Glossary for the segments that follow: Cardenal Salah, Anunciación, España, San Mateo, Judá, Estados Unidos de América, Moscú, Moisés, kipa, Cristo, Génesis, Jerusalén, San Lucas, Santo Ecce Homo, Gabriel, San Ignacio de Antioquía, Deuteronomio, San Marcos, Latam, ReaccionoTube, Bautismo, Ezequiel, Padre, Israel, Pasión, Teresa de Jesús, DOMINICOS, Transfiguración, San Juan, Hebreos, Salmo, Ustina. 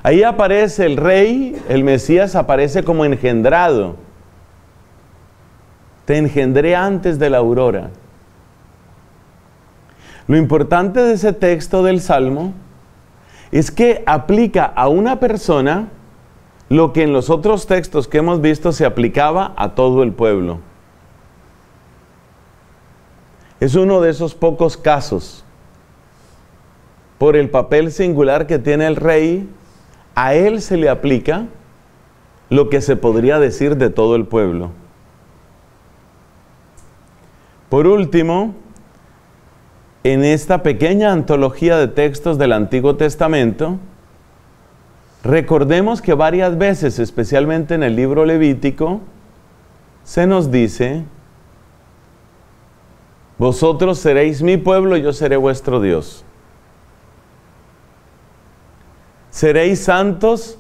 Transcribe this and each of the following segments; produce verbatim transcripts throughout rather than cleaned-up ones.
Ahí aparece el Rey, el Mesías aparece como engendrado. Te engendré antes de la aurora. Lo importante de ese texto del Salmo es que aplica a una persona lo que en los otros textos que hemos visto se aplicaba a todo el pueblo. Es uno de esos pocos casos. Por el papel singular que tiene el rey, a él se le aplica lo que se podría decir de todo el pueblo. Por último, en esta pequeña antología de textos del Antiguo Testamento, recordemos que varias veces, especialmente en el libro Levítico, se nos dice: vosotros seréis mi pueblo, yo seré vuestro Dios. Seréis santos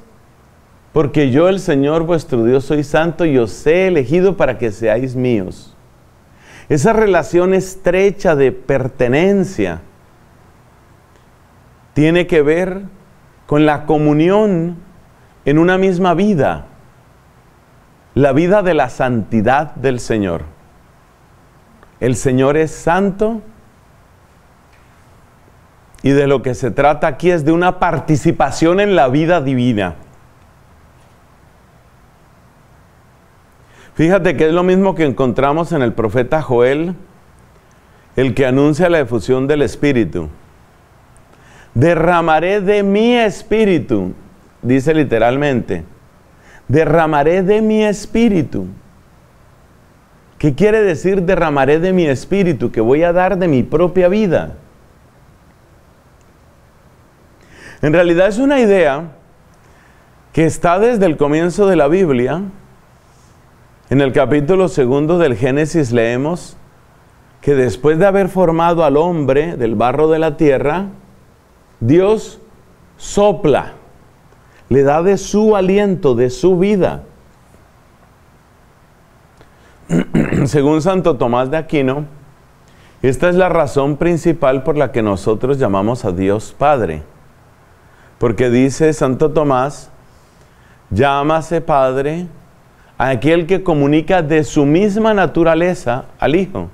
porque yo, el Señor vuestro Dios, soy santo y os he elegido para que seáis míos. Esa relación estrecha de pertenencia tiene que ver con la comunión en una misma vida, la vida de la santidad del Señor. El Señor es santo, y de lo que se trata aquí es de una participación en la vida divina. Fíjate que es lo mismo que encontramos en el profeta Joel, el que anuncia la efusión del Espíritu. Derramaré de mi Espíritu, dice literalmente, derramaré de mi Espíritu. ¿Qué quiere decir derramaré de mi Espíritu? Que voy a dar de mi propia vida. En realidad es una idea que está desde el comienzo de la Biblia. En el capítulo segundo del Génesis leemos que después de haber formado al hombre del barro de la tierra, Dios sopla, le da de su aliento, de su vida. Según Santo Tomás de Aquino, esta es la razón principal por la que nosotros llamamos a Dios Padre. Porque dice Santo Tomás, llámase Padre a aquel que comunica de su misma naturaleza al Hijo.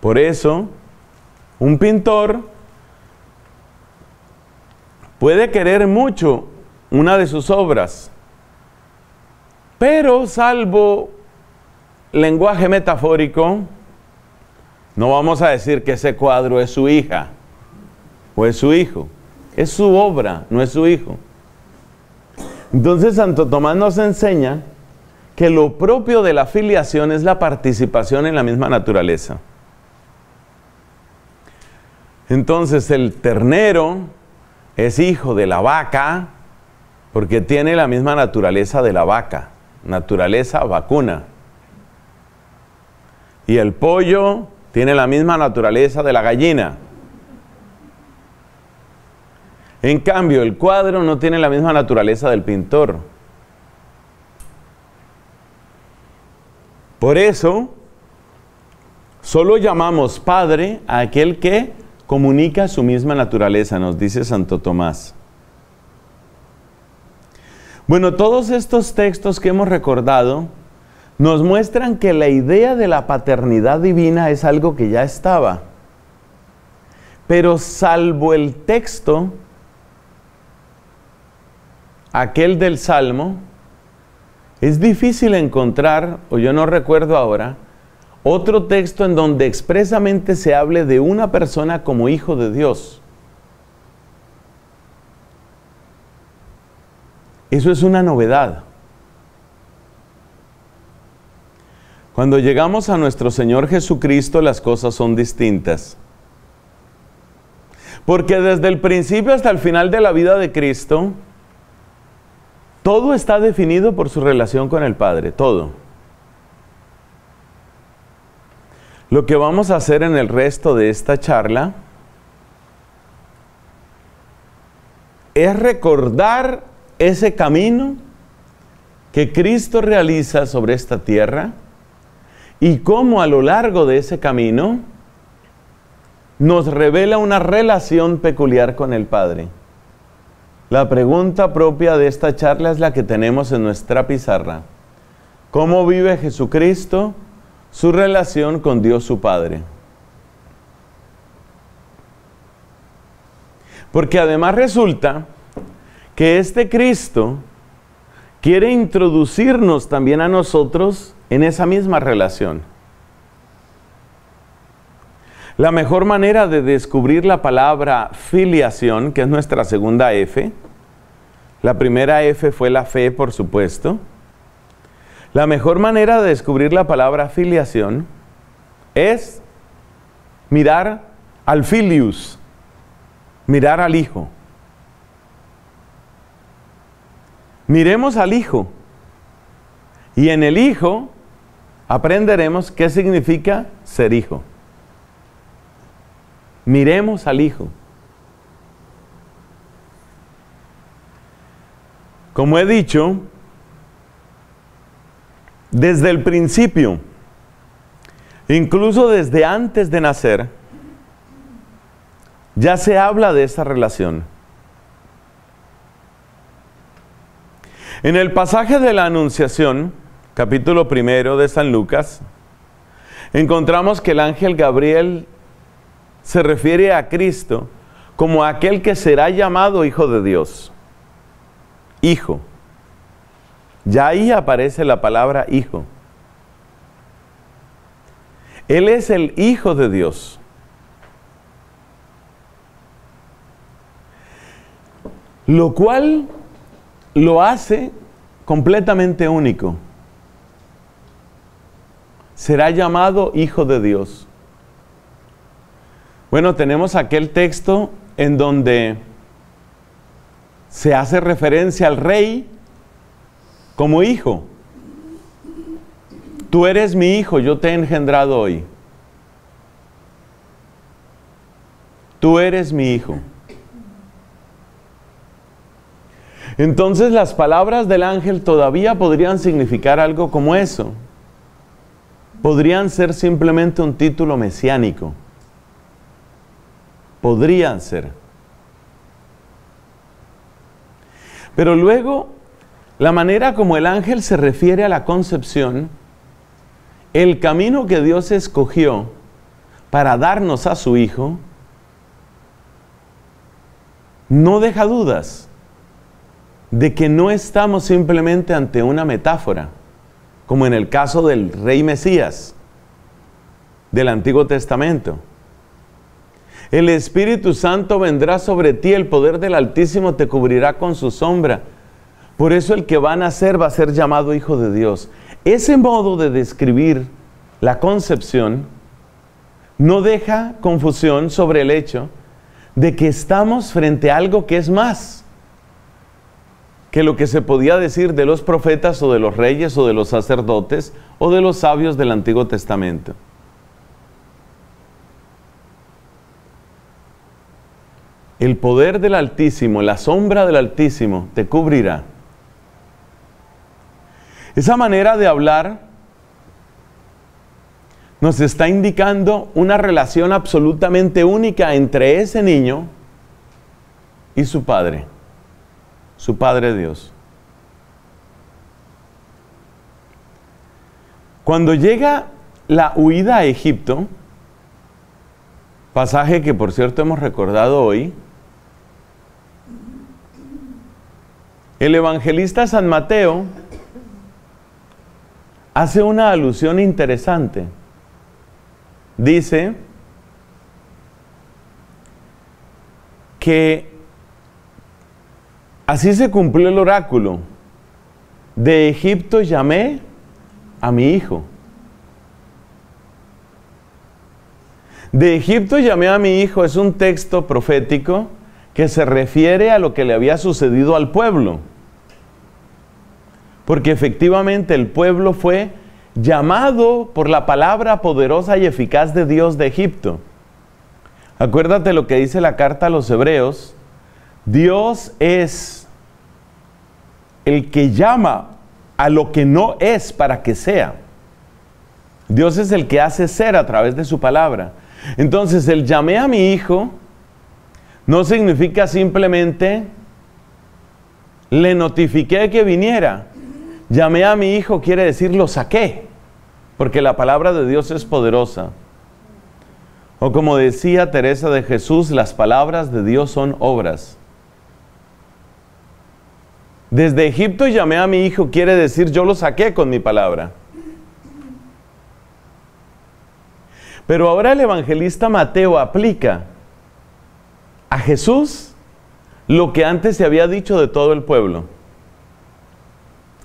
Por eso, un pintor puede querer mucho una de sus obras, pero salvo lenguaje metafórico, no vamos a decir que ese cuadro es su hija o es su hijo. Es su obra, no es su hijo. Entonces Santo Tomás nos enseña que lo propio de la filiación es la participación en la misma naturaleza. Entonces el ternero es hijo de la vaca porque tiene la misma naturaleza de la vaca, naturaleza vacuna. Y el pollo tiene la misma naturaleza de la gallina. En cambio, el cuadro no tiene la misma naturaleza del pintor. Por eso, solo llamamos Padre a aquel que comunica su misma naturaleza, nos dice Santo Tomás. Bueno, todos estos textos que hemos recordado nos muestran que la idea de la paternidad divina es algo que ya estaba. Pero salvo el texto, aquel del Salmo, es difícil encontrar, o yo no recuerdo ahora, otro texto en donde expresamente se hable de una persona como hijo de Dios. Eso es una novedad. Cuando llegamos a nuestro Señor Jesucristo, las cosas son distintas. Porque desde el principio hasta el final de la vida de Cristo, todo está definido por su relación con el Padre, todo. Lo que vamos a hacer en el resto de esta charla es recordar ese camino que Cristo realiza sobre esta tierra y cómo a lo largo de ese camino nos revela una relación peculiar con el Padre. La pregunta propia de esta charla es la que tenemos en nuestra pizarra. ¿Cómo vive Jesucristo su relación con Dios su Padre? Porque además resulta que este Cristo quiere introducirnos también a nosotros en esa misma relación. La mejor manera de descubrir la palabra filiación, que es nuestra segunda F, la primera F fue la fe, por supuesto. La mejor manera de descubrir la palabra filiación es mirar al filius, mirar al hijo. Miremos al hijo y en el hijo aprenderemos qué significa ser hijo. Miremos al Hijo. Como he dicho, desde el principio, incluso desde antes de nacer, ya se habla de esta relación. En el pasaje de la Anunciación, capítulo primero de San Lucas, encontramos que el ángel Gabriel se refiere a Cristo como aquel que será llamado Hijo de Dios. Hijo. Ya ahí aparece la palabra hijo. Él es el Hijo de Dios. Lo cual lo hace completamente único. Será llamado Hijo de Dios. Bueno, tenemos aquel texto en donde se hace referencia al rey como hijo. Tú eres mi hijo, yo te he engendrado hoy. Tú eres mi hijo. Entonces las palabras del ángel todavía podrían significar algo como eso. Podrían ser simplemente un título mesiánico. Podrían ser. Pero luego, la manera como el ángel se refiere a la concepción, el camino que Dios escogió para darnos a su Hijo, no deja dudas de que no estamos simplemente ante una metáfora, como en el caso del Rey Mesías del Antiguo Testamento. El Espíritu Santo vendrá sobre ti, el poder del Altísimo te cubrirá con su sombra. Por eso el que va a nacer va a ser llamado Hijo de Dios. Ese modo de describir la concepción no deja confusión sobre el hecho de que estamos frente a algo que es más que lo que se podía decir de los profetas o de los reyes o de los sacerdotes o de los sabios del Antiguo Testamento. El poder del Altísimo, la sombra del Altísimo te cubrirá. Esa manera de hablar nos está indicando una relación absolutamente única entre ese niño y su padre, su Padre Dios. Cuando llega la huida a Egipto, pasaje que por cierto hemos recordado hoy, el evangelista San Mateo hace una alusión interesante. Dice que así se cumplió el oráculo: de Egipto llamé a mi hijo. De Egipto llamé a mi hijo es un texto profético que se refiere a lo que le había sucedido al pueblo. Porque efectivamente el pueblo fue llamado por la palabra poderosa y eficaz de Dios de Egipto. Acuérdate lo que dice la carta a los Hebreos. Dios es el que llama a lo que no es para que sea. Dios es el que hace ser a través de su palabra. Entonces, el llamé a mi hijo no significa simplemente le notifiqué que viniera. Llamé a mi hijo quiere decir lo saqué, porque la palabra de Dios es poderosa. O como decía Teresa de Jesús, las palabras de Dios son obras. Desde Egipto llamé a mi hijo quiere decir yo lo saqué con mi palabra. Pero ahora el evangelista Mateo aplica a Jesús lo que antes se había dicho de todo el pueblo.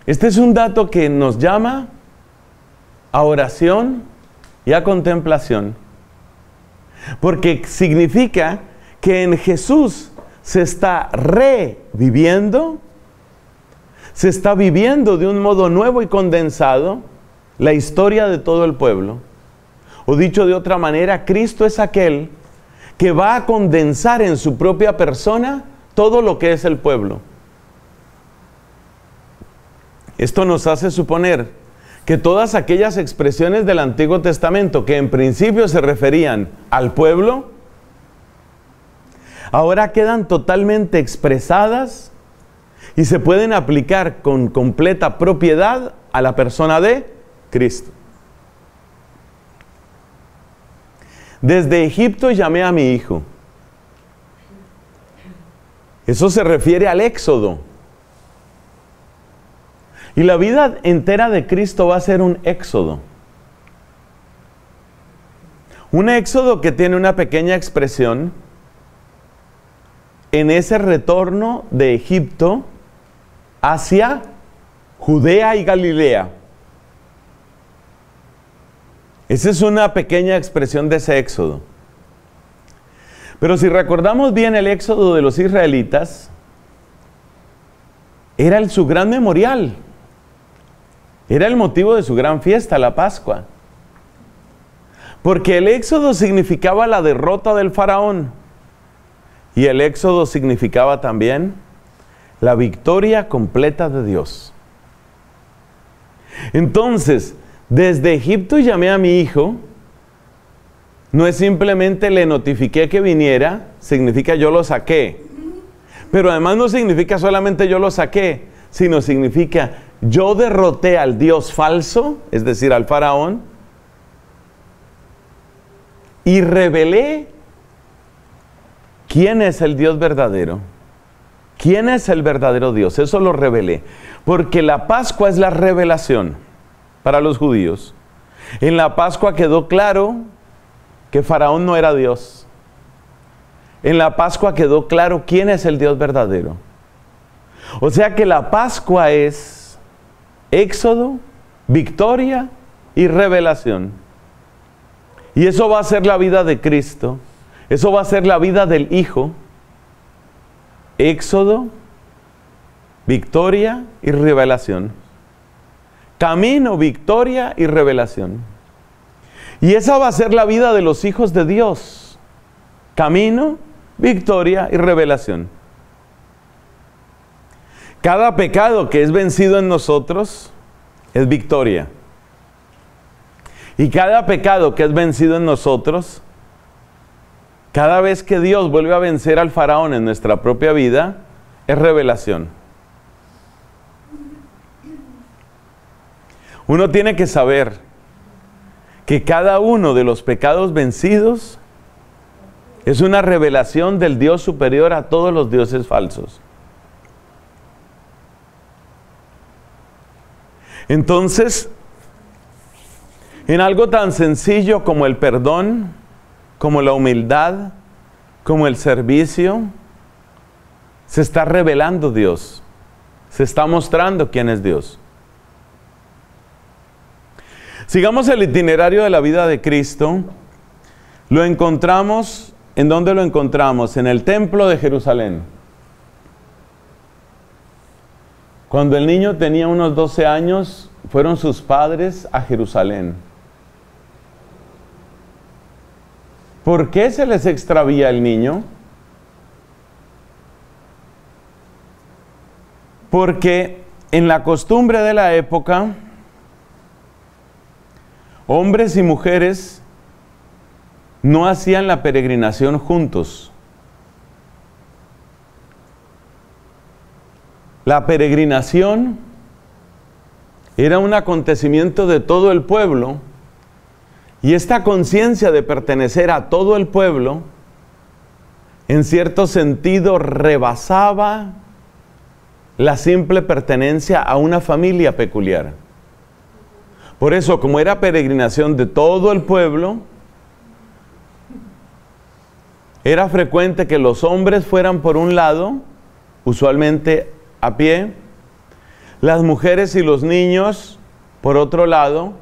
Este es un dato que nos llama a oración y a contemplación. Porque significa que en Jesús se está reviviendo, se está viviendo de un modo nuevo y condensado la historia de todo el pueblo. O dicho de otra manera, Cristo es aquel que va a condensar en su propia persona todo lo que es el pueblo. Esto nos hace suponer que todas aquellas expresiones del Antiguo Testamento que en principio se referían al pueblo, ahora quedan totalmente expresadas y se pueden aplicar con completa propiedad a la persona de Cristo. Desde Egipto llamé a mi hijo. Eso se refiere al Éxodo. Y la vida entera de Cristo va a ser un éxodo. Un éxodo que tiene una pequeña expresión en ese retorno de Egipto hacia Judea y Galilea. Esa es una pequeña expresión de ese éxodo. Pero si recordamos bien el éxodo de los israelitas, era el, su gran memorial. Era el motivo de su gran fiesta, la Pascua. Porque el éxodo significaba la derrota del faraón. Y el éxodo significaba también la victoria completa de Dios. Entonces, desde Egipto llamé a mi hijo. No es simplemente le notifiqué que viniera, significa yo lo saqué. Pero además no significa solamente yo lo saqué, sino significa yo derroté al Dios falso, es decir, al faraón, y revelé quién es el Dios verdadero. ¿Quién es el verdadero Dios? Eso lo revelé. Porque la Pascua es la revelación para los judíos. En la Pascua quedó claro que Faraón no era Dios. En la Pascua quedó claro quién es el Dios verdadero. O sea que la Pascua es éxodo, victoria y revelación. Y eso va a ser la vida de Cristo. Eso va a ser la vida del Hijo. Éxodo, victoria y revelación. Camino, victoria y revelación. Y esa va a ser la vida de los hijos de Dios. Camino, victoria y revelación. Cada pecado que es vencido en nosotros es victoria. Y cada pecado que es vencido en nosotros, cada vez que Dios vuelve a vencer al faraón en nuestra propia vida, es revelación. Uno tiene que saber que cada uno de los pecados vencidos es una revelación del Dios superior a todos los dioses falsos. Entonces, en algo tan sencillo como el perdón, como la humildad, como el servicio, se está revelando Dios. Se está mostrando quién es Dios. Sigamos el itinerario de la vida de Cristo. Lo encontramos, ¿en dónde lo encontramos? En el templo de Jerusalén. Cuando el niño tenía unos doce años, fueron sus padres a Jerusalén. ¿Por qué se les extravía el niño? Porque en la costumbre de la época, hombres y mujeres no hacían la peregrinación juntos. La peregrinación era un acontecimiento de todo el pueblo. Y esta conciencia de pertenecer a todo el pueblo, en cierto sentido, rebasaba la simple pertenencia a una familia peculiar. Por eso, como era peregrinación de todo el pueblo, era frecuente que los hombres fueran por un lado, usualmente a pie, las mujeres y los niños, por otro lado,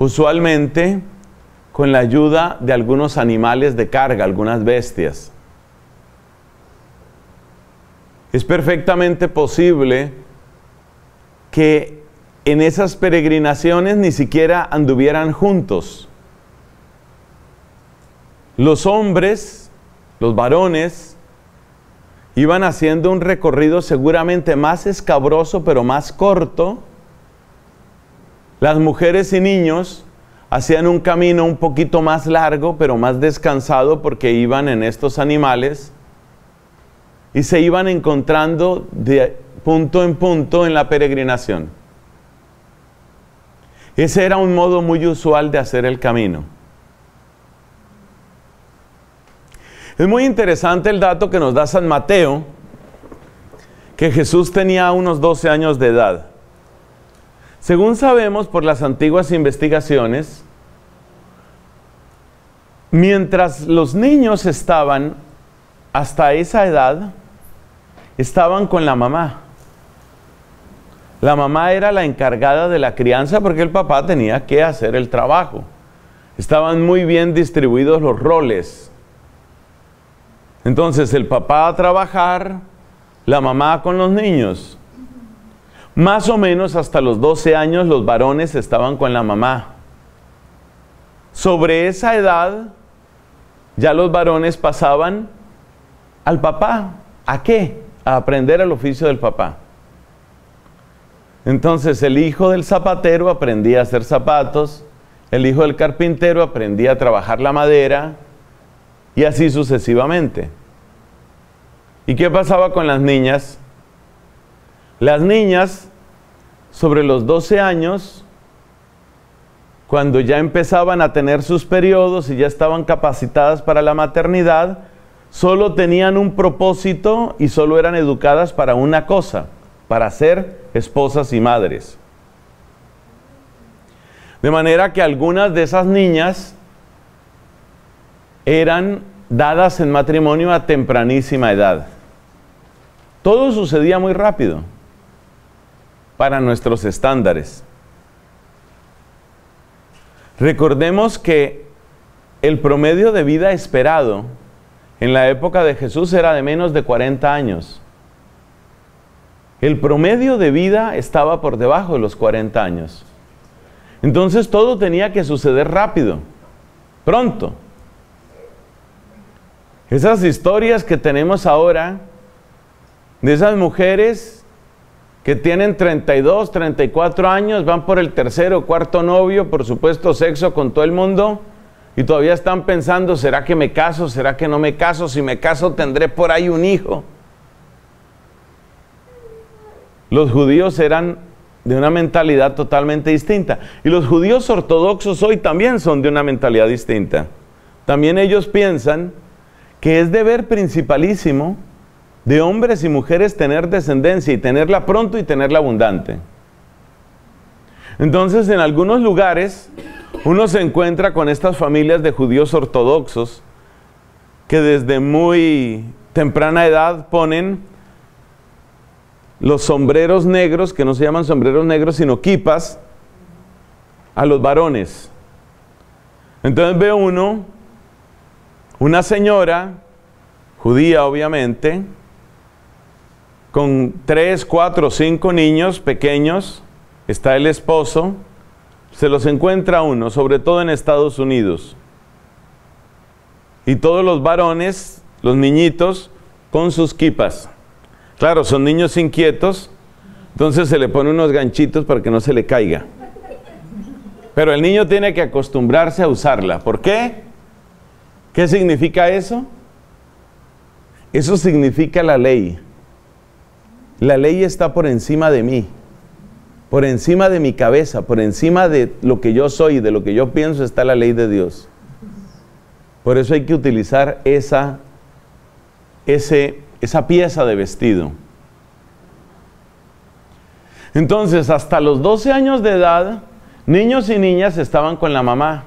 usualmente con la ayuda de algunos animales de carga, algunas bestias. Es perfectamente posible que en esas peregrinaciones ni siquiera anduvieran juntos. Los hombres, los varones, iban haciendo un recorrido seguramente más escabroso, pero más corto. Las mujeres y niños hacían un camino un poquito más largo, pero más descansado, porque iban en estos animales y se iban encontrando de punto en punto en la peregrinación. Ese era un modo muy usual de hacer el camino. Es muy interesante el dato que nos da San Mateo, que Jesús tenía unos doce años de edad. Según sabemos por las antiguas investigaciones, mientras los niños estaban hasta esa edad, estaban con la mamá. La mamá era la encargada de la crianza porque el papá tenía que hacer el trabajo. Estaban muy bien distribuidos los roles. Entonces el papá a trabajar, la mamá con los niños. Más o menos hasta los doce años los varones estaban con la mamá. Sobre esa edad ya los varones pasaban al papá. ¿A qué? A aprender el oficio del papá. Entonces el hijo del zapatero aprendía a hacer zapatos, el hijo del carpintero aprendía a trabajar la madera y así sucesivamente. ¿Y qué pasaba con las niñas? Las niñas, sobre los doce años, cuando ya empezaban a tener sus periodos y ya estaban capacitadas para la maternidad, solo tenían un propósito y solo eran educadas para una cosa, para ser esposas y madres. De manera que algunas de esas niñas eran dadas en matrimonio a tempranísima edad. Todo sucedía muy rápido para nuestros estándares. Recordemos que el promedio de vida esperado en la época de Jesús era de menos de cuarenta años. El promedio de vida estaba por debajo de los cuarenta años. Entonces todo tenía que suceder rápido, pronto. Esas historias que tenemos ahora, de esas mujeres que tienen treinta y dos, treinta y cuatro años, van por el tercero o cuarto novio, por supuesto sexo con todo el mundo, y todavía están pensando, ¿será que me caso? ¿Será que no me caso? Si me caso tendré por ahí un hijo. Los judíos eran de una mentalidad totalmente distinta. Y los judíos ortodoxos hoy también son de una mentalidad distinta. También ellos piensan que es deber principalísimo de hombres y mujeres tener descendencia y tenerla pronto y tenerla abundante. Entonces, en algunos lugares, uno se encuentra con estas familias de judíos ortodoxos que desde muy temprana edad ponen los sombreros negros, que no se llaman sombreros negros, sino kipas, a los varones. Entonces ve uno, una señora, judía obviamente, con tres, cuatro, cinco niños pequeños, está el esposo, se los encuentra uno, sobre todo en Estados Unidos. Y todos los varones, los niñitos, con sus kipas. Claro, son niños inquietos, entonces se le pone unos ganchitos para que no se le caiga. Pero el niño tiene que acostumbrarse a usarla. ¿Por qué? ¿Qué significa eso? Eso significa la ley. La ley está por encima de mí, por encima de mi cabeza, por encima de lo que yo soy, de lo que yo pienso, está la ley de Dios. Por eso hay que utilizar esa, ese... esa pieza de vestido. Entonces, hasta los doce años de edad, niños y niñas estaban con la mamá.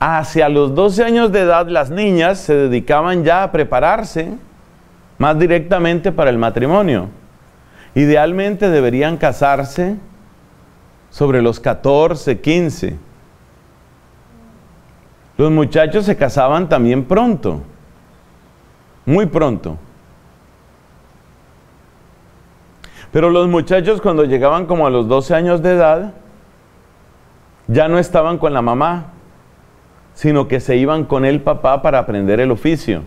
Hacia los doce años de edad, las niñas se dedicaban ya a prepararse más directamente para el matrimonio. Idealmente deberían casarse sobre los catorce, quince. Los muchachos se casaban también pronto. Muy pronto. Pero los muchachos cuando llegaban como a los doce años de edad, ya no estaban con la mamá, sino que se iban con el papá para aprender el oficio.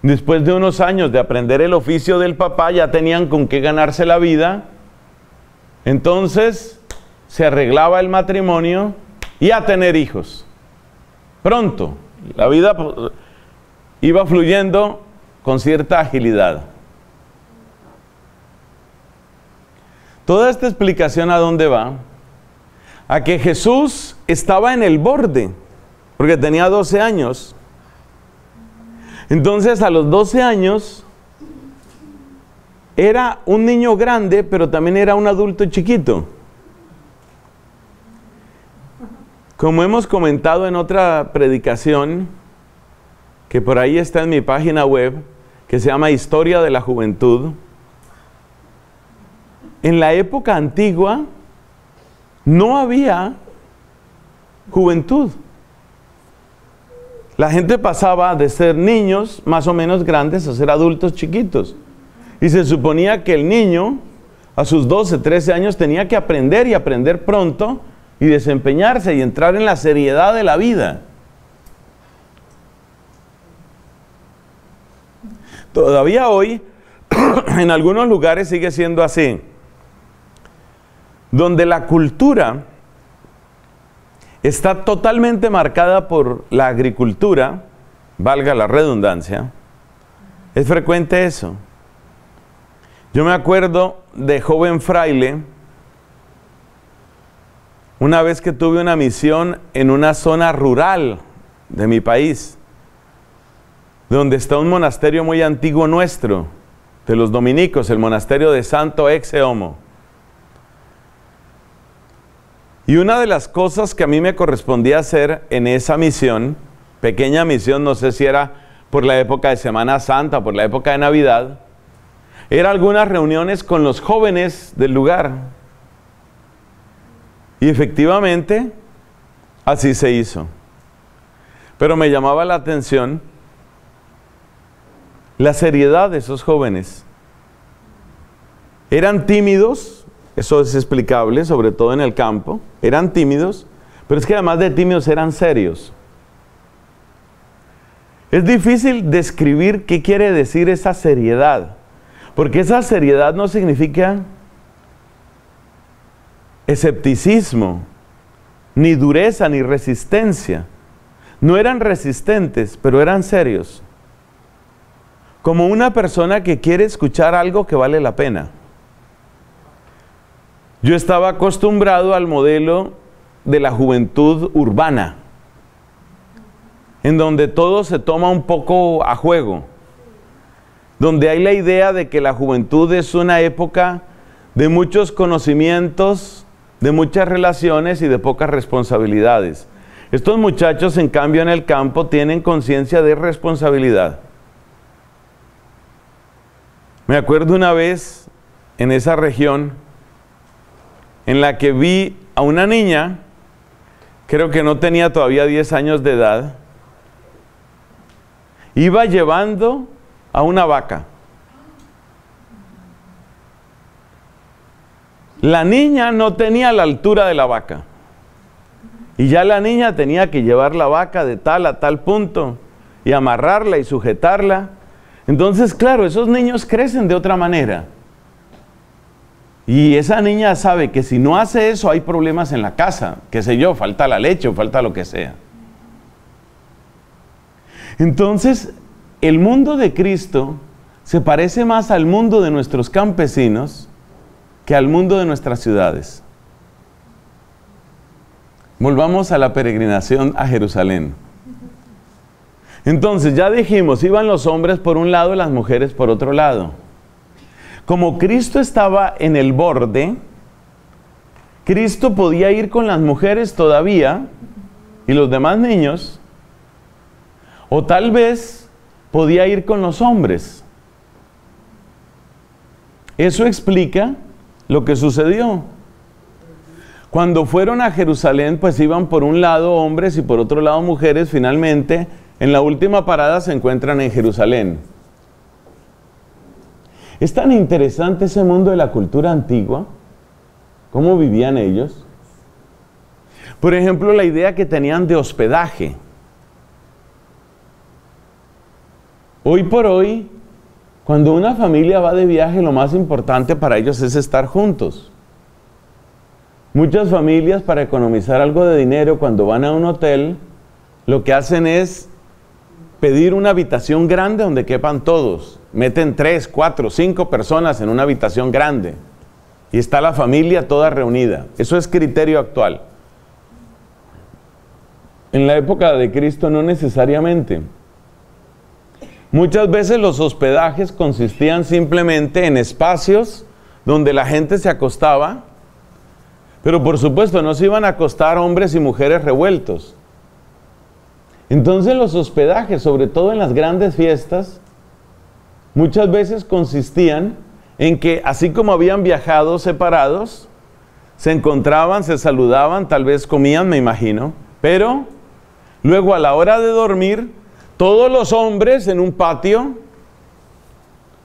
Después de unos años de aprender el oficio del papá, ya tenían con qué ganarse la vida. Entonces, se arreglaba el matrimonio y a tener hijos. Pronto. La vida iba fluyendo con cierta agilidad. Toda esta explicación, ¿a dónde va? A que Jesús estaba en el borde, porque tenía doce años. Entonces, a los doce años, era un niño grande, pero también era un adulto chiquito. Como hemos comentado en otra predicación, que por ahí está en mi página web, que se llama Historia de la Juventud, en la época antigua no había juventud. La gente pasaba de ser niños más o menos grandes a ser adultos chiquitos. Y se suponía que el niño a sus doce, trece años tenía que aprender y aprender pronto y desempeñarse y entrar en la seriedad de la vida. Todavía hoy en algunos lugares sigue siendo así, donde la cultura está totalmente marcada por la agricultura, valga la redundancia, es frecuente eso. Yo me acuerdo de joven fraile, una vez que tuve una misión en una zona rural de mi país, donde está un monasterio muy antiguo nuestro, de los dominicos, el monasterio de Santo Ecce Homo. Y una de las cosas que a mí me correspondía hacer en esa misión, pequeña misión, no sé si era por la época de Semana Santa, por la época de Navidad, era algunas reuniones con los jóvenes del lugar. Y efectivamente, así se hizo. Pero me llamaba la atención la seriedad de esos jóvenes. Eran tímidos, eso es explicable, sobre todo en el campo. Eran tímidos, pero es que además de tímidos eran serios. Es difícil describir qué quiere decir esa seriedad, porque esa seriedad no significa escepticismo, ni dureza, ni resistencia. No eran resistentes, pero eran serios. Como una persona que quiere escuchar algo que vale la pena. Yo estaba acostumbrado al modelo de la juventud urbana, en donde todo se toma un poco a juego, donde hay la idea de que la juventud es una época de muchos conocimientos, de muchas relaciones y de pocas responsabilidades. Estos muchachos, en cambio, en el campo tienen conciencia de responsabilidad. Me acuerdo una vez en esa región en la que vi a una niña, creo que no tenía todavía diez años de edad, iba llevando a una vaca. La niña no tenía la altura de la vaca y ya la niña tenía que llevar la vaca de tal a tal punto y amarrarla y sujetarla. Entonces, claro, esos niños crecen de otra manera. Y esa niña sabe que si no hace eso hay problemas en la casa. Qué sé yo, falta la leche o falta lo que sea. Entonces, el mundo de Cristo se parece más al mundo de nuestros campesinos que al mundo de nuestras ciudades. Volvamos a la peregrinación a Jerusalén. Entonces, ya dijimos, iban los hombres por un lado y las mujeres por otro lado. Como Cristo estaba en el borde, Cristo podía ir con las mujeres todavía y los demás niños, o tal vez podía ir con los hombres. Eso explica lo que sucedió. Cuando fueron a Jerusalén, pues iban por un lado hombres y por otro lado mujeres, finalmente. En la última parada se encuentran en Jerusalén. Es tan interesante ese mundo de la cultura antigua, cómo vivían ellos. Por ejemplo, la idea que tenían de hospedaje. Hoy por hoy, cuando una familia va de viaje, lo más importante para ellos es estar juntos. Muchas familias, para economizar algo de dinero, cuando van a un hotel, lo que hacen es pedir una habitación grande donde quepan todos. Meten tres, cuatro, cinco personas en una habitación grande. Y está la familia toda reunida. Eso es criterio actual. En la época de Cristo no necesariamente. Muchas veces los hospedajes consistían simplemente en espacios donde la gente se acostaba, pero por supuesto no se iban a acostar hombres y mujeres revueltos. Entonces los hospedajes, sobre todo en las grandes fiestas, muchas veces consistían en que así como habían viajado separados, se encontraban, se saludaban, tal vez comían, me imagino, pero luego a la hora de dormir, todos los hombres en un patio,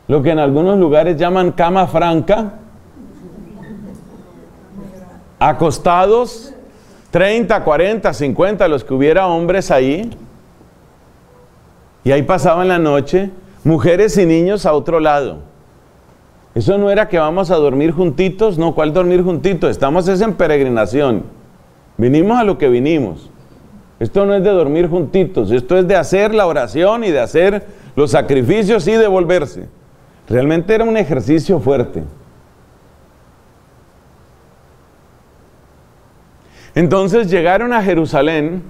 lo que en algunos lugares llaman cama franca, acostados, treinta, cuarenta, cincuenta, los que hubiera hombres ahí, y ahí pasaban la noche, mujeres y niños a otro lado. Eso no era que vamos a dormir juntitos, no, ¿cuál dormir juntitos? Estamos es en peregrinación, vinimos a lo que vinimos. Esto no es de dormir juntitos, esto es de hacer la oración y de hacer los sacrificios y devolverse. Realmente era un ejercicio fuerte. Entonces llegaron a Jerusalén.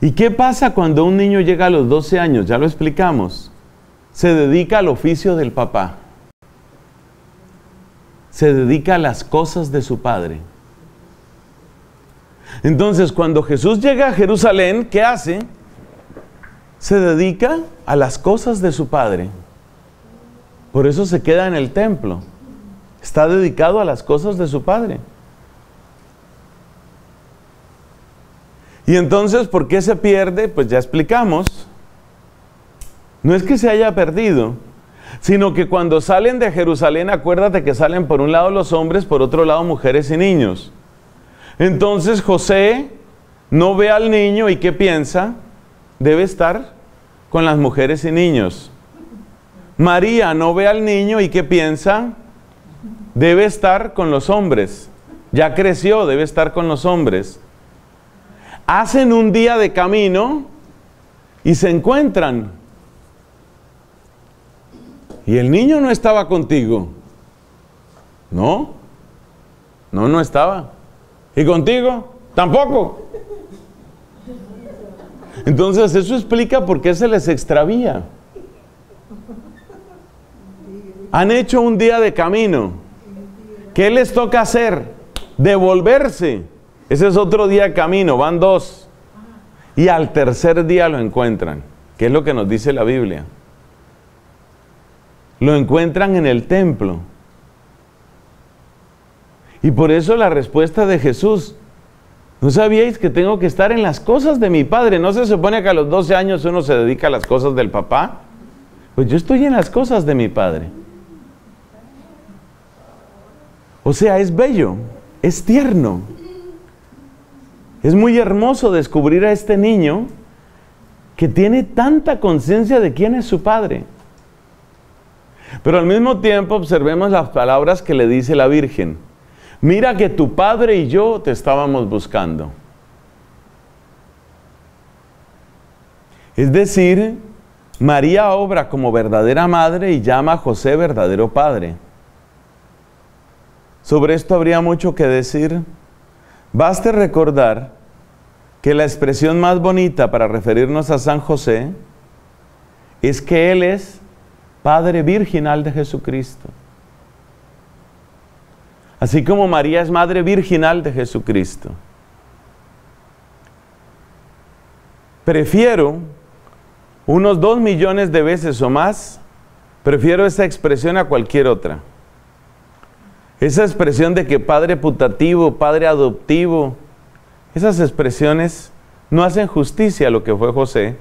¿Y qué pasa cuando un niño llega a los doce años? Ya lo explicamos. Se dedica al oficio del papá. Se dedica a las cosas de su padre. Entonces, cuando Jesús llega a Jerusalén, ¿qué hace? Se dedica a las cosas de su Padre. Por eso se queda en el templo. Está dedicado a las cosas de su Padre. Y entonces, ¿por qué se pierde? Pues ya explicamos. No es que se haya perdido, sino que cuando salen de Jerusalén, acuérdate que salen por un lado los hombres, por otro lado mujeres y niños. Entonces José no ve al niño y ¿qué piensa? Debe estar con las mujeres y niños. María no ve al niño y ¿qué piensa? Debe estar con los hombres. Ya creció, debe estar con los hombres. Hacen un día de camino y se encuentran. Y el niño no estaba contigo. ¿No? No, no estaba. ¿Y contigo? Tampoco. Entonces eso explica por qué se les extravía. Han hecho un día de camino. ¿Qué les toca hacer? Devolverse. Ese es otro día de camino, van dos. Y al tercer día lo encuentran, que es lo que nos dice la Biblia. Lo encuentran en el templo. Y por eso la respuesta de Jesús: ¿no sabíais que tengo que estar en las cosas de mi padre? ¿No se supone que a los doce años uno se dedica a las cosas del papá? Pues yo estoy en las cosas de mi padre. O sea, es bello, es tierno. Es muy hermoso descubrir a este niño que tiene tanta conciencia de quién es su padre. Pero al mismo tiempo observemos las palabras que le dice la Virgen. Mira que tu padre y yo te estábamos buscando. Es decir, María obra como verdadera madre y llama a José verdadero padre. Sobre esto habría mucho que decir. Baste recordar que la expresión más bonita para referirnos a San José es que él es Padre virginal de Jesucristo. Así como María es madre virginal de Jesucristo. Prefiero, unos dos millones de veces o más, prefiero esa expresión a cualquier otra. Esa expresión de que padre putativo, padre adoptivo, esas expresiones no hacen justicia a lo que fue José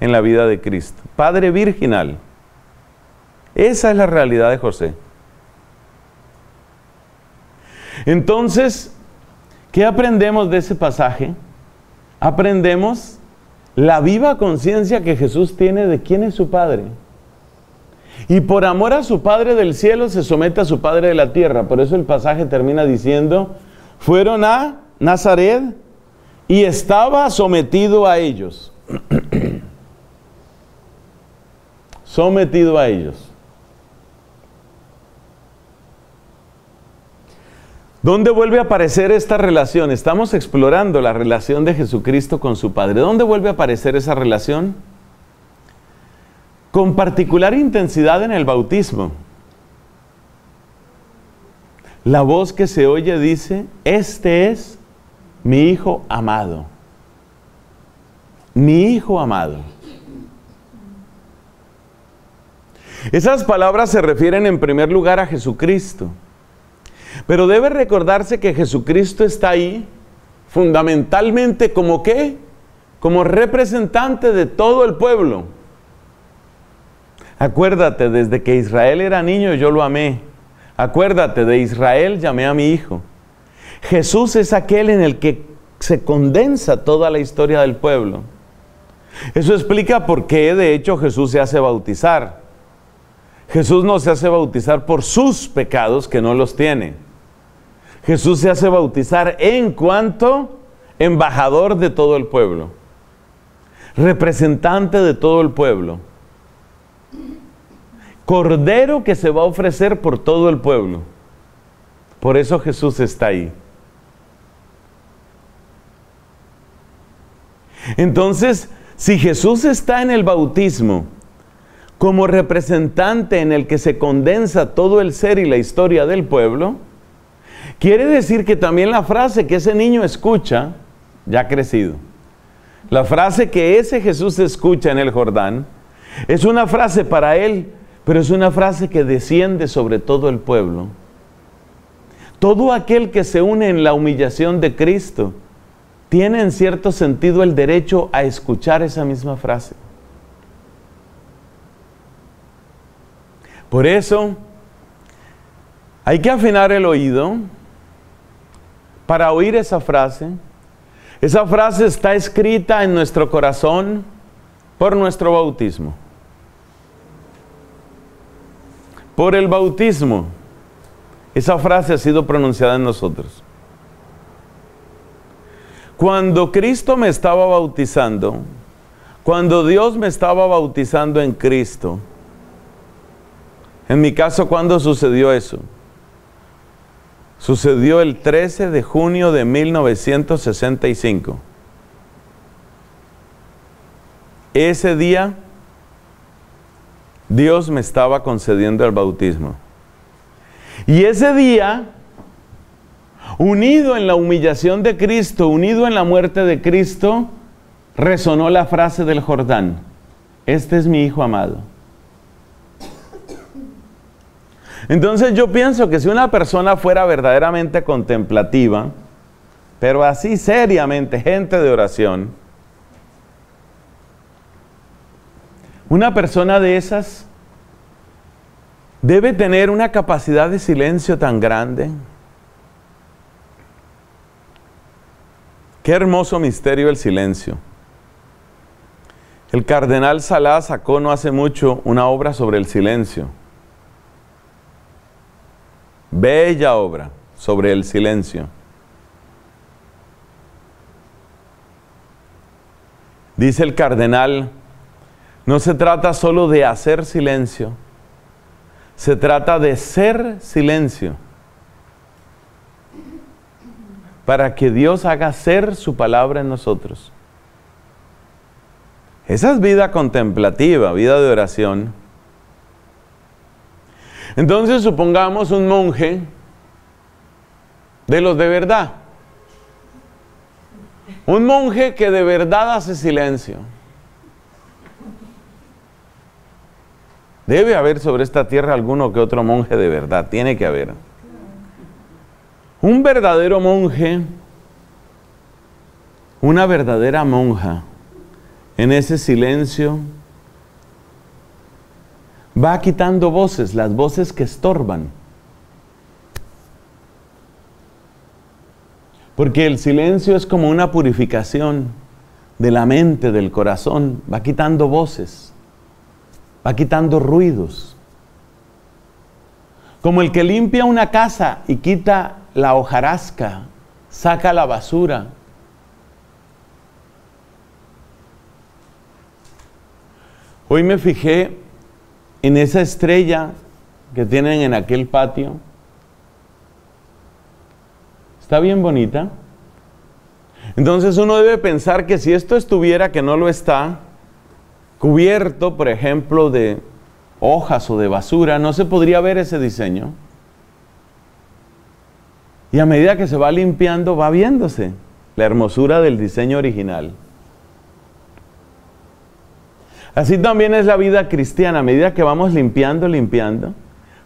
en la vida de Cristo. Padre virginal. Esa es la realidad de José. Entonces, ¿qué aprendemos de ese pasaje? Aprendemos la viva conciencia que Jesús tiene de quién es su Padre. Y por amor a su Padre del cielo se somete a su Padre de la tierra. Por eso el pasaje termina diciendo, fueron a Nazaret y estaba sometido a ellos. Sometido a ellos. ¿Dónde vuelve a aparecer esta relación? Estamos explorando la relación de Jesucristo con su Padre. ¿Dónde vuelve a aparecer esa relación? con particular intensidad en el bautismo. La voz que se oye dice: este es mi hijo amado. Mi hijo amado. Esas palabras se refieren en primer lugar a Jesucristo. Pero debe recordarse que Jesucristo está ahí fundamentalmente como ¿qué? Como representante de todo el pueblo. Acuérdate, desde que Israel era niño yo lo amé. Acuérdate, de Israel llamé a mi hijo. Jesús es aquel en el que se condensa toda la historia del pueblo. Eso explica por qué de hecho Jesús se hace bautizar. Jesús no se hace bautizar por sus pecados, que no los tiene. Jesús se hace bautizar en cuanto embajador de todo el pueblo, representante de todo el pueblo, cordero que se va a ofrecer por todo el pueblo. Por eso Jesús está ahí. Entonces, si Jesús está en el bautismo como representante en el que se condensa todo el ser y la historia del pueblo, quiere decir que también la frase que ese niño escucha, ya ha crecido, la frase que ese Jesús escucha en el Jordán, es una frase para él, pero es una frase que desciende sobre todo el pueblo. Todo aquel que se une en la humillación de Cristo tiene en cierto sentido el derecho a escuchar esa misma frase. Por eso, hay que afinar el oído para oír esa frase. Esa frase está escrita en nuestro corazón por nuestro bautismo. Por el bautismo, esa frase ha sido pronunciada en nosotros. Cuando Cristo me estaba bautizando, cuando Dios me estaba bautizando en Cristo, en mi caso, ¿cuándo sucedió eso? Sucedió el trece de junio de mil novecientos sesenta y cinco. Ese día, Dios me estaba concediendo el bautismo. Y ese día, unido en la humillación de Cristo, unido en la muerte de Cristo, resonó la frase del Jordán: este es mi hijo amado. Entonces yo pienso que si una persona fuera verdaderamente contemplativa, pero así seriamente, gente de oración, una persona de esas debe tener una capacidad de silencio tan grande. Qué hermoso misterio el silencio. El Cardenal Salah sacó no hace mucho una obra sobre el silencio. Bella obra sobre el silencio. Dice el cardenal: no se trata solo de hacer silencio, se trata de ser silencio, para que Dios haga ser su palabra en nosotros. Esa es vida contemplativa, vida de oración. Entonces, supongamos un monje de los de verdad. Un monje que de verdad hace silencio. Debe haber sobre esta tierra alguno que otro monje de verdad, tiene que haber. Un verdadero monje, una verdadera monja, en ese silencio va quitando voces, las voces que estorban. Porque el silencio es como una purificación de la mente, del corazón. Va quitando voces, va quitando ruidos. Como el que limpia una casa y quita la hojarasca, saca la basura. Hoy me fijé en esa estrella que tienen en aquel patio. Está bien bonita. Entonces uno debe pensar que si esto estuviera, que no lo está, cubierto, por ejemplo, de hojas o de basura, no se podría ver ese diseño. Y a medida que se va limpiando, va viéndose la hermosura del diseño original. Así también es la vida cristiana. A medida que vamos limpiando, limpiando,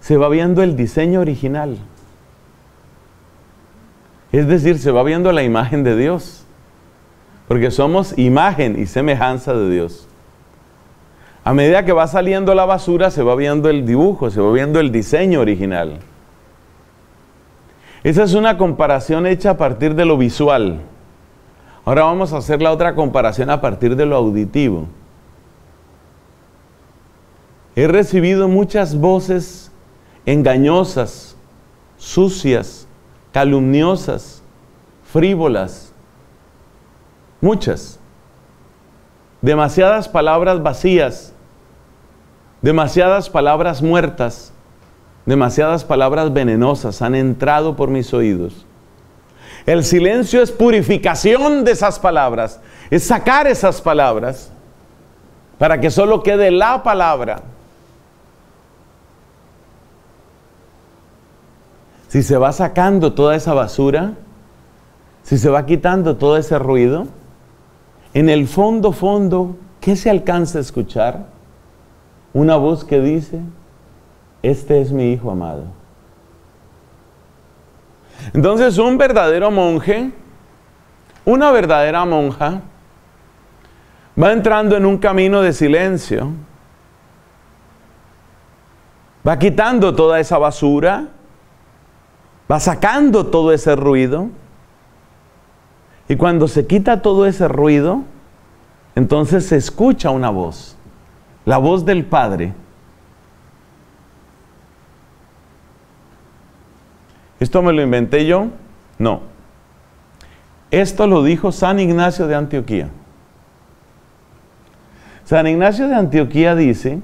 se va viendo el diseño original. Es decir, se va viendo la imagen de Dios. Porque somos imagen y semejanza de Dios. A medida que va saliendo la basura, se va viendo el dibujo, se va viendo el diseño original. Esa es una comparación hecha a partir de lo visual. Ahora vamos a hacer la otra comparación a partir de lo auditivo. He recibido muchas voces engañosas, sucias, calumniosas, frívolas, muchas. Demasiadas palabras vacías, demasiadas palabras muertas, demasiadas palabras venenosas han entrado por mis oídos. El silencio es purificación de esas palabras, es sacar esas palabras para que solo quede la palabra. Si se va sacando toda esa basura, si se va quitando todo ese ruido, en el fondo, fondo, ¿qué se alcanza a escuchar? Una voz que dice, este es mi hijo amado. Entonces, un verdadero monje, una verdadera monja, va entrando en un camino de silencio, va quitando toda esa basura, va sacando todo ese ruido, y cuando se quita todo ese ruido, entonces se escucha una voz, la voz del Padre. ¿Esto me lo inventé yo? No. Esto lo dijo San Ignacio de Antioquía. San Ignacio de Antioquía dice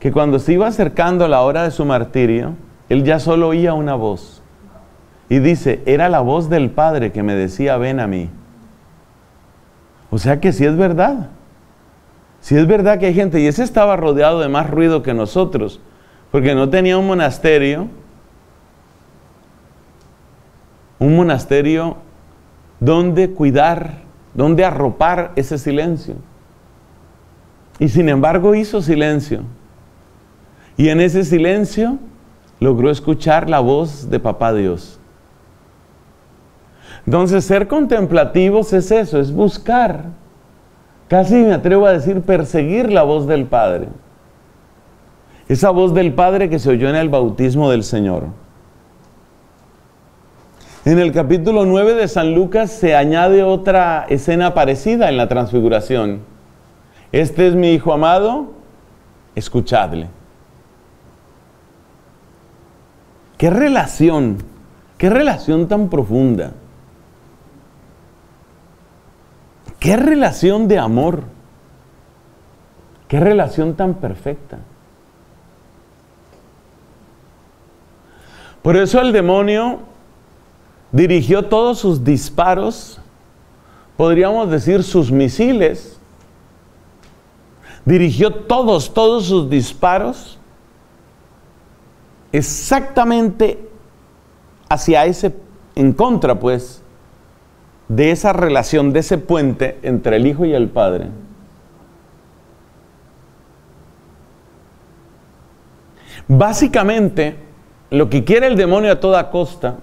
que cuando se iba acercando la hora de su martirio, él ya solo oía una voz. Y dice, era la voz del Padre que me decía, ven a mí. O sea que sí es verdad. Sí es verdad que hay gente, y ese estaba rodeado de más ruido que nosotros, porque no tenía un monasterio, un monasterio donde cuidar, donde arropar ese silencio. Y sin embargo hizo silencio. Y en ese silencio logró escuchar la voz de Papá Dios. Entonces, ser contemplativos es eso, es buscar, casi me atrevo a decir, perseguir la voz del Padre. Esa voz del Padre que se oyó en el bautismo del Señor. En el capítulo nueve de San Lucas se añade otra escena parecida en la transfiguración. Este es mi Hijo amado, escuchadle. ¡Qué relación! ¡Qué relación tan profunda! ¡Qué relación de amor! ¡Qué relación tan perfecta! Por eso el demonio dirigió todos sus disparos, podríamos decir sus misiles, dirigió todos, todos sus disparos exactamente hacia ese, en contra pues, de esa relación, de ese puente entre el Hijo y el Padre. Básicamente, lo que quiere el demonio a toda costa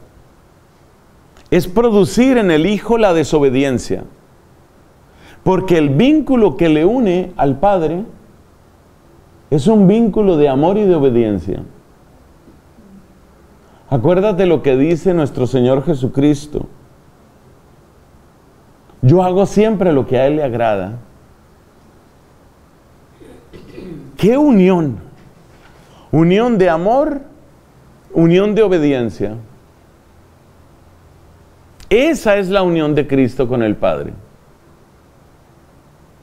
es producir en el Hijo la desobediencia, porque el vínculo que le une al Padre es un vínculo de amor y de obediencia. Acuérdate lo que dice nuestro Señor Jesucristo. Yo hago siempre lo que a Él le agrada. ¡Qué unión! Unión de amor, unión de obediencia. Esa es la unión de Cristo con el Padre.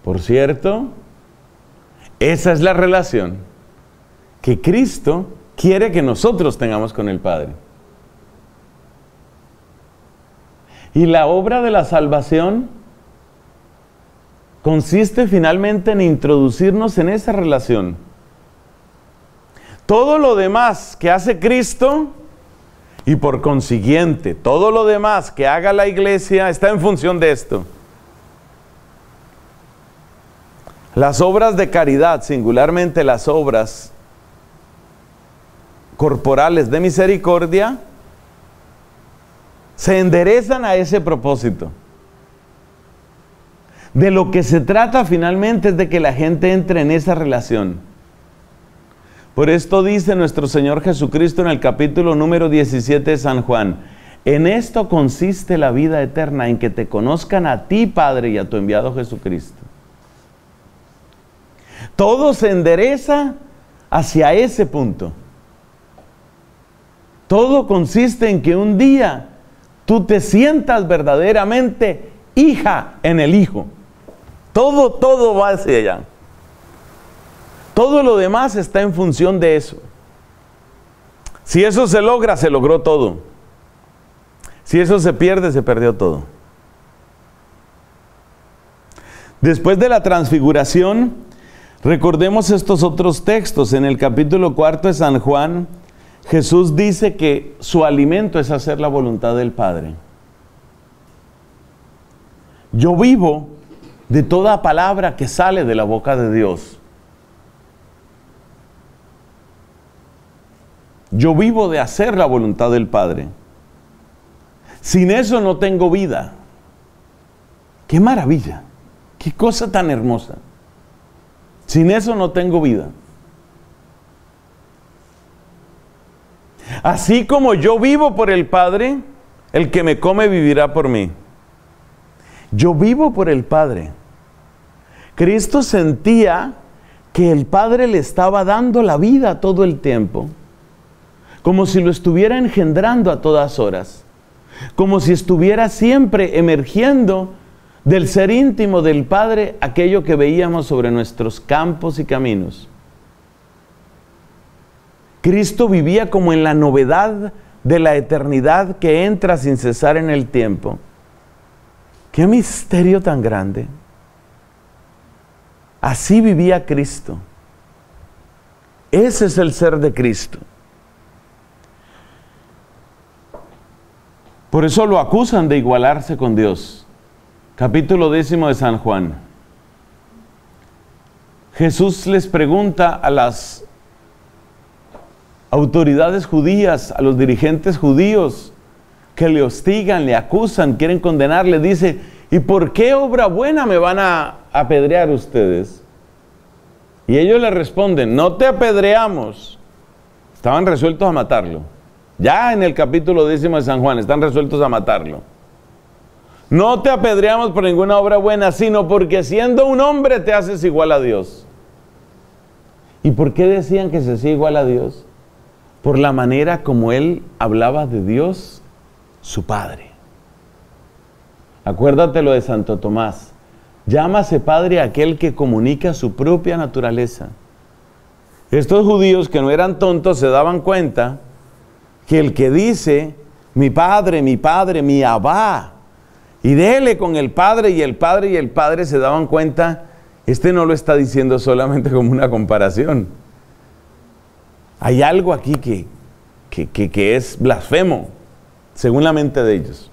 Por cierto, esa es la relación que Cristo quiere que nosotros tengamos con el Padre. Y la obra de la salvación consiste finalmente en introducirnos en esa relación. Todo lo demás que hace Cristo, y por consiguiente, todo lo demás que haga la iglesia, está en función de esto. Las obras de caridad, singularmente las obras corporales de misericordia, se enderezan a ese propósito. De lo que se trata finalmente es de que la gente entre en esa relación. Por esto dice nuestro Señor Jesucristo en el capítulo número diecisiete de San Juan: en esto consiste la vida eterna, en que te conozcan a ti, Padre, y a tu enviado Jesucristo. Todo se endereza hacia ese punto. Todo consiste en que un día tú te sientas verdaderamente hija en el Hijo. Todo, todo va hacia allá. Todo lo demás está en función de eso. Si eso se logra, se logró todo. Si eso se pierde, se perdió todo. Después de la transfiguración, recordemos estos otros textos. En el capítulo cuarto de San Juan, Jesús dice que su alimento es hacer la voluntad del Padre. Yo vivo de toda palabra que sale de la boca de Dios. Yo vivo de hacer la voluntad del Padre. Sin eso no tengo vida. ¡Qué maravilla! ¡Qué cosa tan hermosa! Sin eso no tengo vida. Así como yo vivo por el Padre, el que me come vivirá por mí. Yo vivo por el Padre. Cristo sentía que el Padre le estaba dando la vida todo el tiempo, como si lo estuviera engendrando a todas horas, como si estuviera siempre emergiendo del ser íntimo del Padre aquello que veíamos sobre nuestros campos y caminos. Cristo vivía como en la novedad de la eternidad que entra sin cesar en el tiempo. ¡Qué misterio tan grande! Así vivía Cristo. Ese es el ser de Cristo. Por eso lo acusan de igualarse con Dios. Capítulo décimo de San Juan. Jesús les pregunta a las autoridades judías, a los dirigentes judíos que le hostigan, le acusan, quieren condenarle, dice: ¿y por qué obra buena me van a apedrear ustedes? Y ellos le responden: no te apedreamos. Estaban resueltos a matarlo. Ya en el capítulo décimo de San Juan, están resueltos a matarlo. No te apedreamos por ninguna obra buena, sino porque siendo un hombre te haces igual a Dios. ¿Y por qué decían que se hacía igual a Dios? Por la manera como él hablaba de Dios, su Padre. Acuérdate lo de Santo Tomás. Llámase Padre aquel que comunica su propia naturaleza. Estos judíos que no eran tontos se daban cuenta que el que dice, mi Padre, mi Padre, mi Abba, y dele con el Padre y el Padre y el Padre, se daban cuenta, este no lo está diciendo solamente como una comparación. Hay algo aquí que, que, que, que es blasfemo, según la mente de ellos.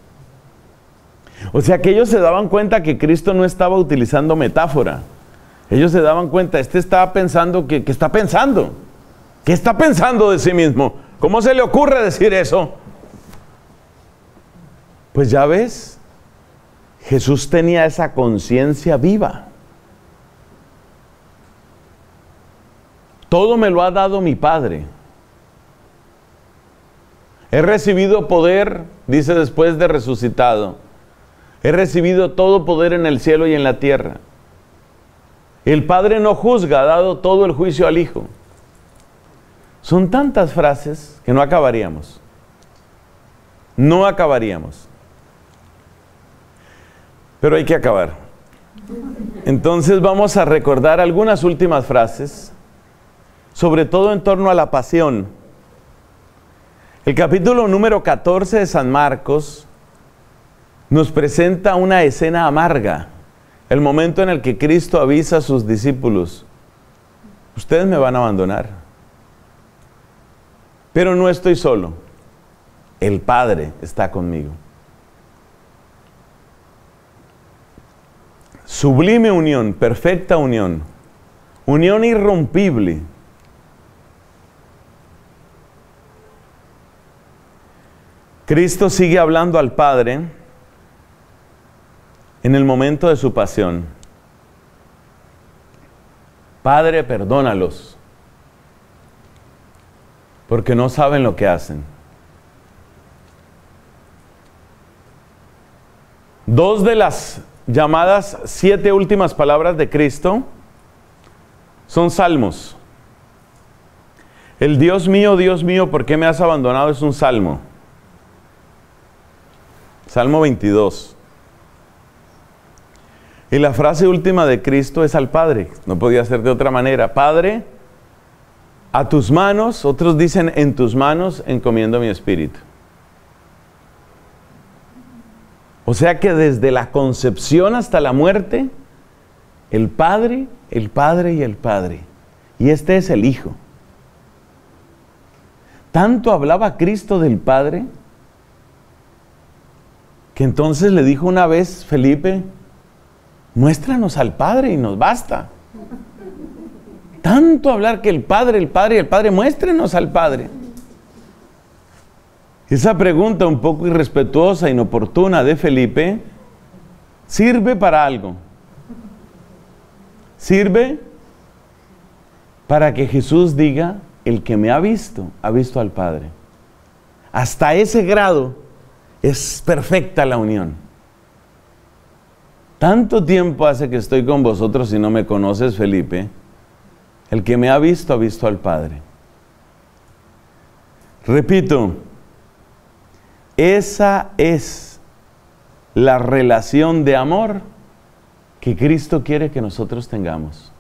O sea que ellos se daban cuenta que Cristo no estaba utilizando metáfora. Ellos se daban cuenta, este estaba pensando, que, que está pensando. ¿Qué está pensando de sí mismo? ¿Cómo se le ocurre decir eso? Pues ya ves, Jesús tenía esa conciencia viva. Todo me lo ha dado mi Padre. He recibido poder, dice después de resucitado. He recibido todo poder en el cielo y en la tierra. El Padre no juzga, ha dado todo el juicio al Hijo. Son tantas frases que no acabaríamos. No acabaríamos. Pero hay que acabar. Entonces vamos a recordar algunas últimas frases, sobre todo en torno a la pasión. El capítulo número catorce de San Marcos nos presenta una escena amarga, El momento en el que Cristo avisa a sus discípulos, ustedes me van a abandonar, pero no estoy solo, el Padre está conmigo. Sublime unión, perfecta unión, unión irrompible. Cristo sigue hablando al Padre en el momento de su pasión. Padre, perdónalos, porque no saben lo que hacen. Dos de las llamadas siete últimas palabras de Cristo son salmos. El Dios mío, Dios mío, ¿por qué me has abandonado? Es un salmo. Salmo veintidós. Y la frase última de Cristo es al Padre. No podía ser de otra manera. Padre, a tus manos, otros dicen en tus manos, encomiendo mi espíritu. O sea que desde la concepción hasta la muerte, el Padre, el Padre y el Padre. Y este es el Hijo. Tanto hablaba Cristo del Padre, que entonces le dijo una vez Felipe, muéstranos al Padre y nos basta. Tanto hablar que el Padre, el Padre y el Padre, muéstrenos al Padre. Esa pregunta un poco irrespetuosa, inoportuna de Felipe, sirve para algo. Sirve para que Jesús diga, el que me ha visto, ha visto al Padre. Hasta ese grado es perfecta la unión. Tanto tiempo hace que estoy con vosotros y no me conoces, Felipe. El que me ha visto, ha visto al Padre. Repito, esa es la relación de amor que Cristo quiere que nosotros tengamos.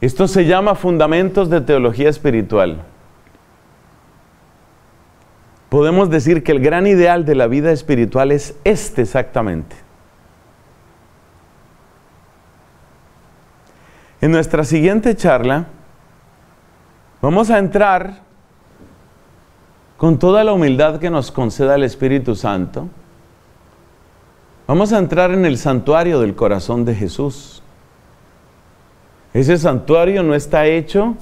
Esto se llama fundamentos de teología espiritual. Podemos decir que el gran ideal de la vida espiritual es este exactamente. En nuestra siguiente charla vamos a entrar con toda la humildad que nos conceda el Espíritu Santo. Vamos a entrar en el santuario del corazón de Jesús. Ese santuario no está hecho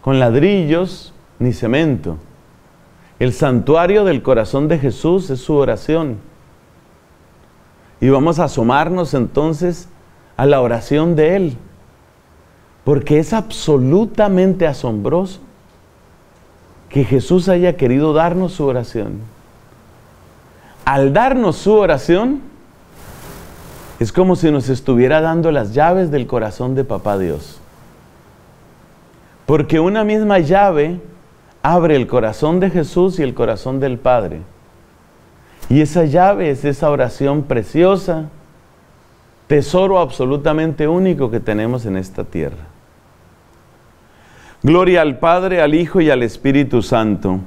con ladrillos ni cemento. El santuario del corazón de Jesús es su oración. Y vamos a asomarnos entonces a la oración de Él. Porque es absolutamente asombroso que Jesús haya querido darnos su oración. Al darnos su oración, es como si nos estuviera dando las llaves del corazón de Papá Dios. Porque una misma llave abre el corazón de Jesús y el corazón del Padre. Y esa llave es esa oración preciosa, tesoro absolutamente único que tenemos en esta tierra. Gloria al Padre, al Hijo y al Espíritu Santo.